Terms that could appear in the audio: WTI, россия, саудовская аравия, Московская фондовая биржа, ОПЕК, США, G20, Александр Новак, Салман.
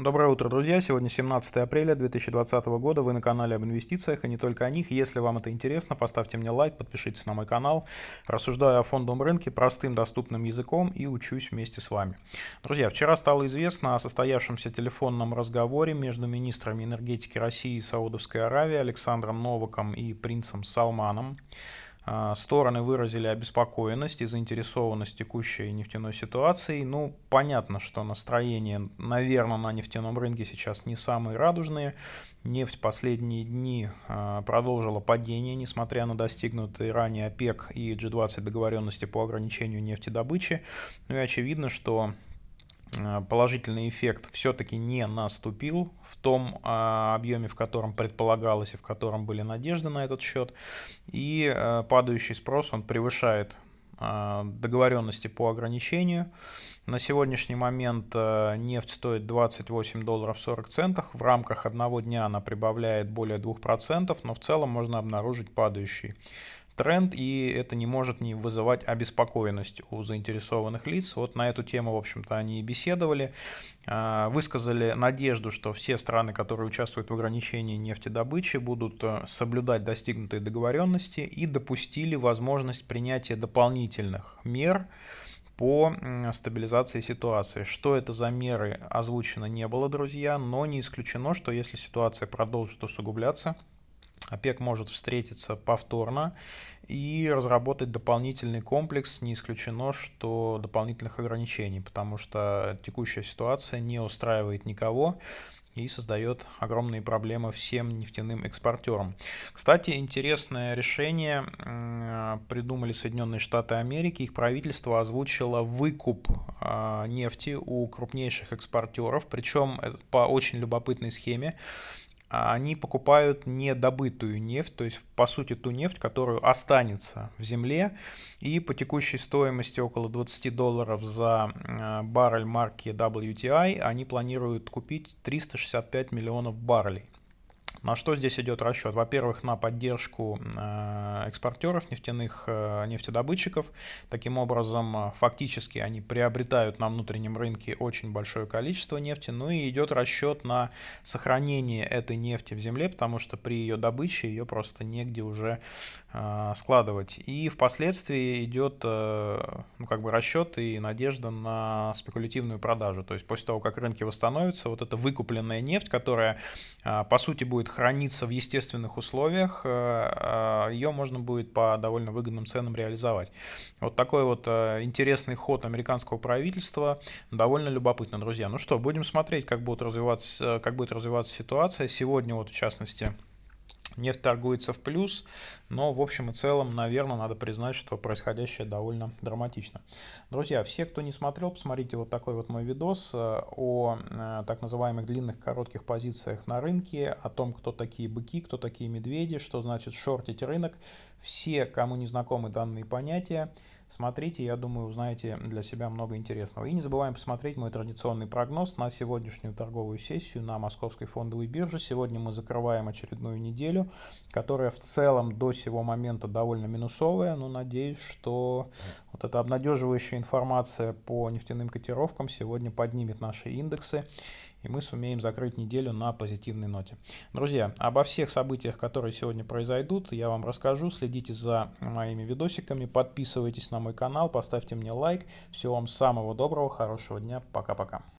Доброе утро, друзья! Сегодня 17 апреля 2020 года. Вы на канале об инвестициях и не только о них. Если вам это интересно, поставьте мне лайк, подпишитесь на мой канал. Рассуждаю о фондовом рынке простым доступным языком и учусь вместе с вами. Друзья, вчера стало известно о состоявшемся телефонном разговоре между министрами энергетики России и Саудовской Аравии Александром Новаком и принцем Салманом. Стороны выразили обеспокоенность и заинтересованность текущей нефтяной ситуацией. Ну, понятно, что настроения, наверное, на нефтяном рынке сейчас не самые радужные. Нефть последние дни продолжила падение, несмотря на достигнутые ранее ОПЕК и G20 договоренности по ограничению нефтедобычи. Ну и очевидно, что положительный эффект все-таки не наступил в том объеме, в котором предполагалось и в котором были надежды на этот счет. И падающий спрос, он превышает договоренности по ограничению. На сегодняшний момент нефть стоит $28.40. В рамках одного дня она прибавляет более 2%, но в целом можно обнаружить падающий тренд, и это не может не вызывать обеспокоенность у заинтересованных лиц. Вот на эту тему, в общем-то, они и беседовали, высказали надежду, что все страны, которые участвуют в ограничении нефтедобычи, будут соблюдать достигнутые договоренности, и допустили возможность принятия дополнительных мер по стабилизации ситуации. Что это за меры, озвучено не было, друзья, но не исключено, что если ситуация продолжит усугубляться, ОПЕК может встретиться повторно и разработать дополнительный комплекс, не исключено, что дополнительных ограничений, потому что текущая ситуация не устраивает никого и создает огромные проблемы всем нефтяным экспортерам. Кстати, интересное решение придумали Соединенные Штаты Америки. Их правительство озвучило выкуп нефти у крупнейших экспортеров, причем по очень любопытной схеме. Они покупают недобытую нефть, то есть, по сути, ту нефть, которую останется в земле. И по текущей стоимости около $20 за баррель марки WTI они планируют купить 365 миллионов баррелей. На что здесь идет расчет? Во-первых, на поддержку экспортеров, нефтяных, нефтедобытчиков. Таким образом, фактически они приобретают на внутреннем рынке очень большое количество нефти. Ну и идет расчет на сохранение этой нефти в земле, потому что при ее добыче ее просто негде уже складывать. И впоследствии идет расчет и надежда на спекулятивную продажу. То есть после того, как рынки восстановятся, вот эта выкупленная нефть, которая по сути будет храниться в естественных условиях, ее можно будет по довольно выгодным ценам реализовать. Вот такой вот интересный ход американского правительства, довольно любопытно, друзья. Ну что, будем смотреть, как будет развиваться ситуация. Сегодня вот, в частности, нефть торгуется в плюс, но в общем и целом, наверное, надо признать, что происходящее довольно драматично. Друзья, все, кто не смотрел, посмотрите вот такой вот мой видос о так называемых длинных коротких позициях на рынке, о том, кто такие быки, кто такие медведи, что значит шортить рынок. Все, кому не знакомы данные понятия, смотрите, я думаю, узнаете для себя много интересного. И не забываем посмотреть мой традиционный прогноз на сегодняшнюю торговую сессию на Московской фондовой бирже. Сегодня мы закрываем очередную неделю, которая в целом до сего момента довольно минусовая, но надеюсь, что вот эта обнадеживающая информация по нефтяным котировкам сегодня поднимет наши индексы, и мы сумеем закрыть неделю на позитивной ноте. Друзья, обо всех событиях, которые сегодня произойдут, я вам расскажу. Следите за моими видосиками, подписывайтесь на мой канал, поставьте мне лайк. Всего вам самого доброго, хорошего дня. Пока-пока.